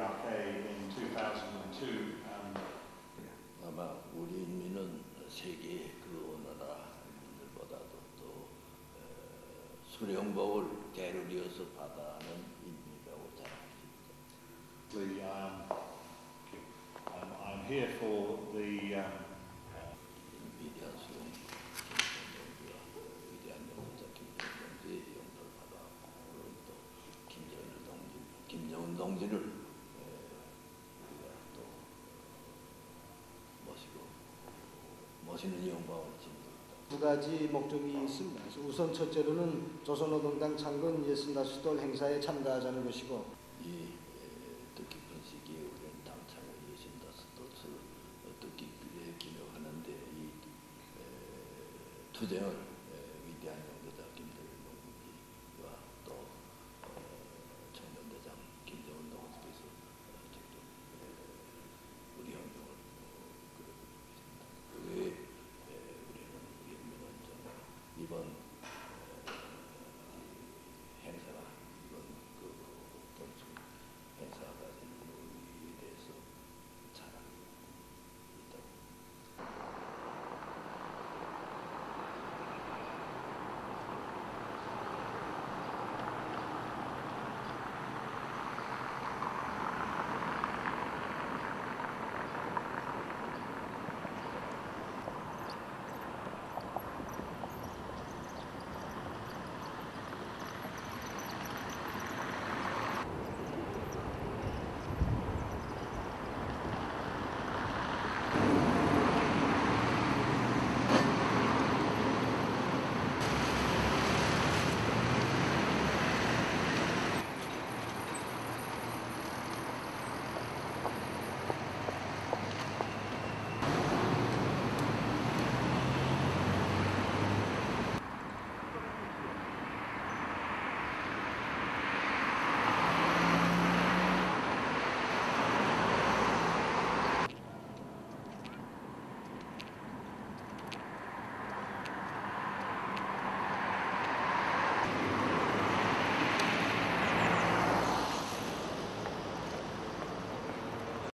UK in 2002. 아마 우리 인민은 세계 그 어느 나라 인민들보다도 또 수령복을 대를 이어서 받아하는 인민이라고 자랑합니다. I'm here for the 김정은 동지를 우리가 또 모시고 멋있는 영광을 지니다. 두 가지 목적이 있습니다. 우선 첫째로는 조선노동당 창건 65시돌 행사에 참가하자는 것이고, 이 뜻깊은 시기에 우리는 당창을 65시돌을 뜻깊게 기념하는데 이 투쟁을